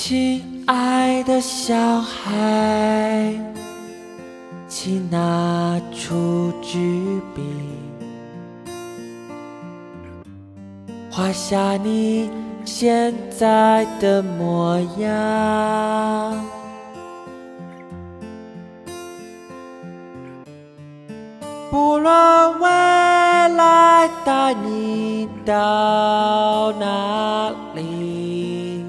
亲爱的小孩，请拿出纸笔，画下你现在的模样。不论未来带你到哪里，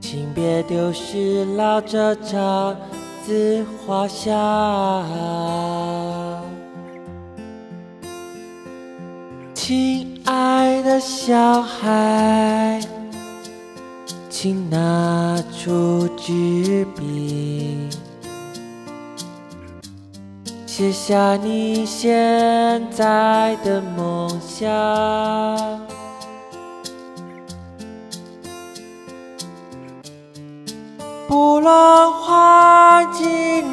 请别丢失了这张自画像。 亲爱的小孩，请拿出纸笔，写下你现在的梦想。不论环境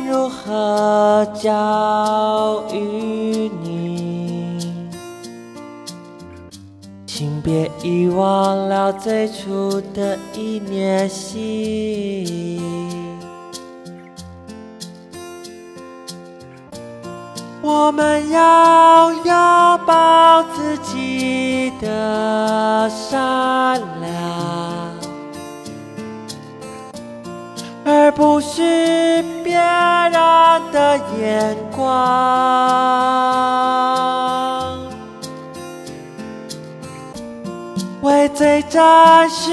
如何教育你， 请别遗忘了最初的一念心。我们要拥抱自己的善良，而不是别人的眼光。 为最真实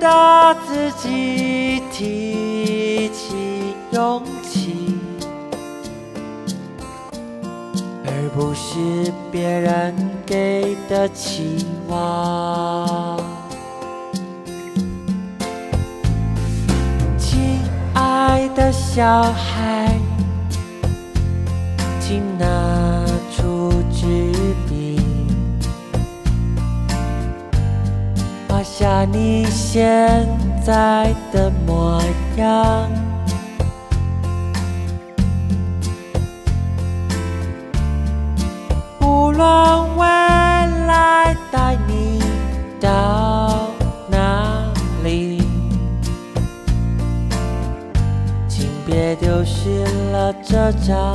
的自己提起勇气，而不是别人给的期望。亲爱的小孩，请拿出纸笔。 画下你现在的模样，不论未来带你到哪里，请别丢失了这张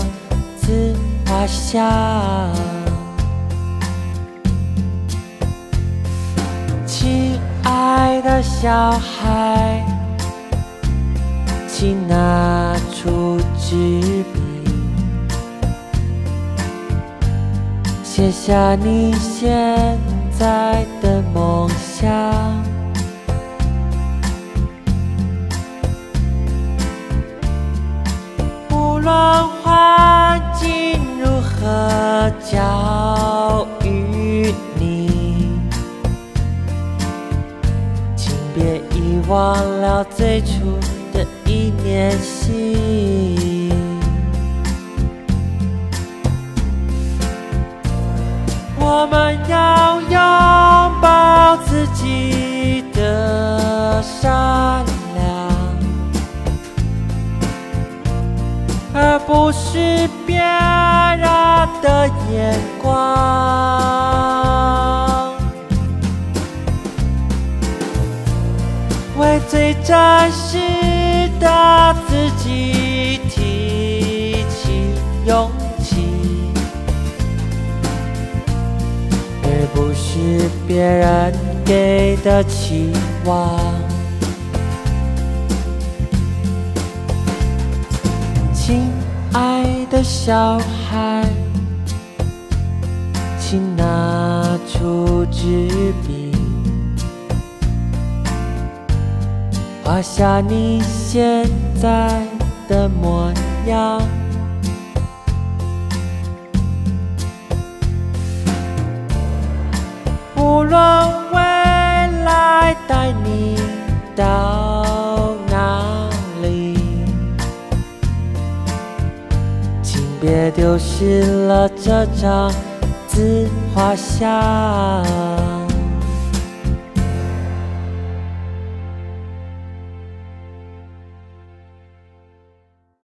自画像。 亲爱的小孩，请拿出纸笔，写下你现在的梦想。无论环境如何教育你。 别遗忘了最初的一念心。我们要拥抱自己的善良，而不是别人的眼光。 为最真实的自己提起勇气，而不是别人给的期望。亲爱的小孩，请拿出纸笔。 画下你现在的模样，无论未来带你到哪里，请别丢失了这张自画像。